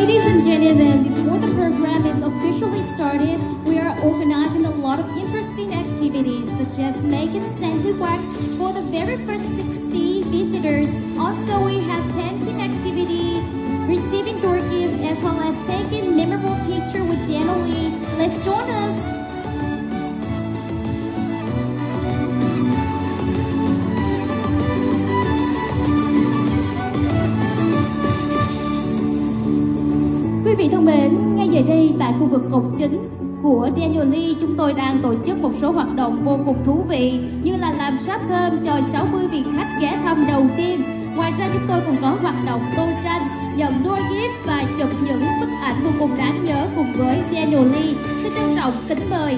Ladies and gentlemen, before the program is officially started, we are organizing a lot of interesting activities, such as making scented wax for the very first 60 visitors. Also, we have painting activity, receiving door gifts, as well as taking memorable picture with Danieli. Let's join us! Quý vị thân mến, ngay về đây tại khu vực cổng chính của Danieli, chúng tôi đang tổ chức một số hoạt động vô cùng thú vị như là làm sáp thơm cho 60 vị khách ghé thăm đầu tiên. Ngoài ra chúng tôi còn có hoạt động tô tranh, nhận đôi gift và chụp những bức ảnh vô cùng đáng nhớ cùng với Danieli. Xin trân trọng kính mời.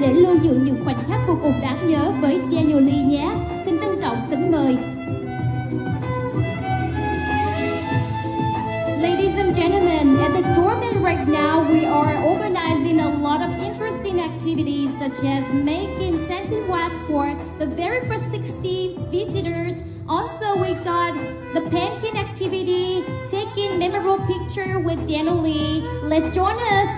Để lưu giữ những khoảnh khắc vô cùng đáng nhớ với Danieli nhé. Xin trân trọng kính mời. Ladies and gentlemen, at the tournament right now, we are organizing a lot of interesting activities such as making scented wax for the very first 60 visitors. Also, we got the painting activity, taking memorable picture with Danieli. Let's join us.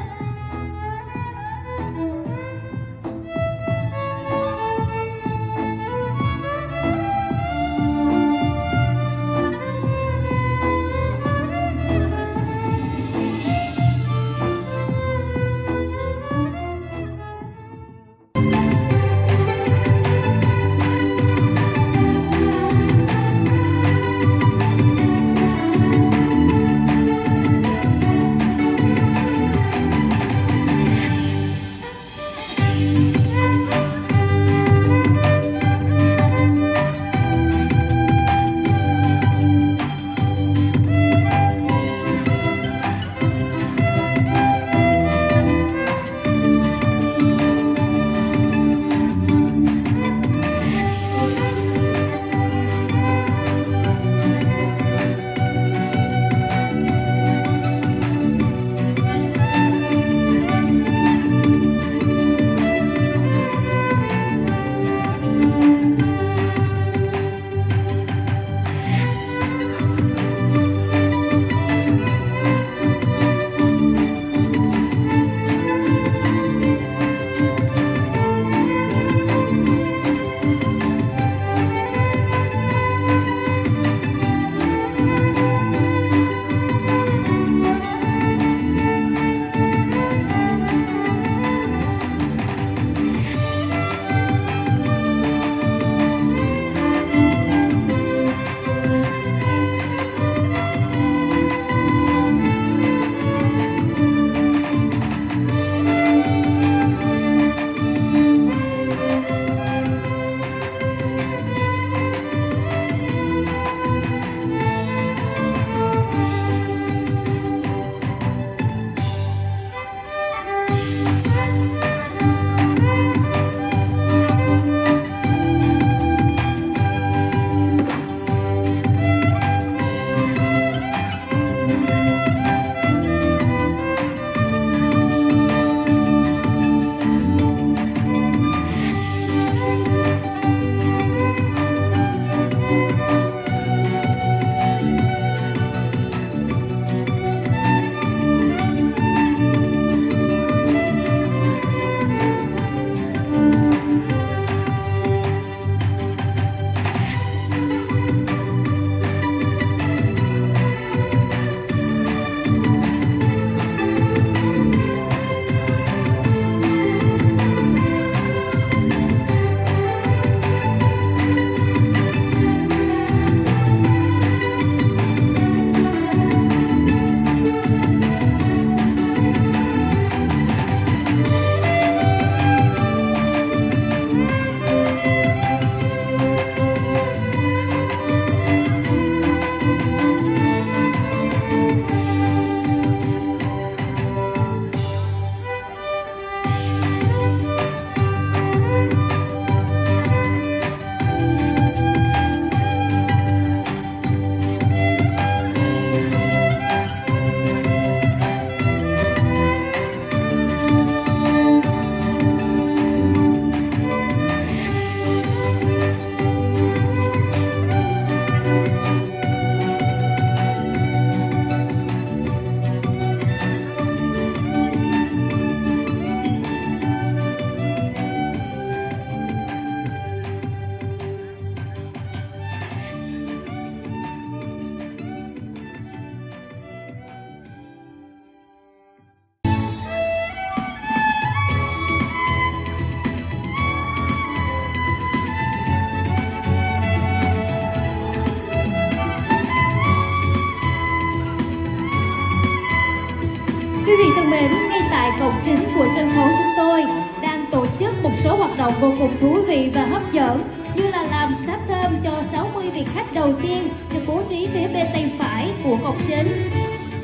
Quý vị thân mến, ngay tại cổng chính của sân khấu chúng tôi đang tổ chức một số hoạt động vô cùng thú vị và hấp dẫn, như là làm sáp thơm cho 60 vị khách đầu tiên được bố trí phía bên tay phải của cổng chính,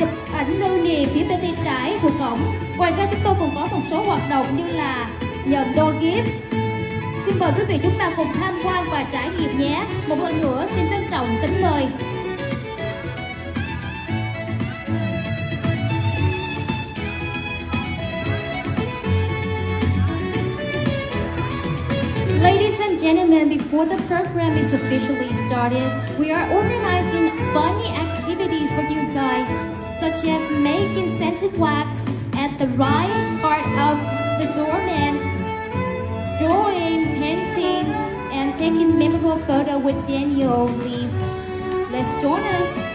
chụp ảnh lưu niệm phía bên tay trái của cổng. Ngoài ra chúng tôi còn có một số hoạt động như là nhận đôi gift. Xin mời quý vị chúng ta cùng tham quan và trải nghiệm nhé. Một lần nữa xin trân trọng kính mời. Ladies and gentlemen, before the program is officially started, we are organizing funny activities for you guys, such as making scented wax at the right part of the doorman, drawing, painting, and taking memorable photo with Danieli. Let's join us.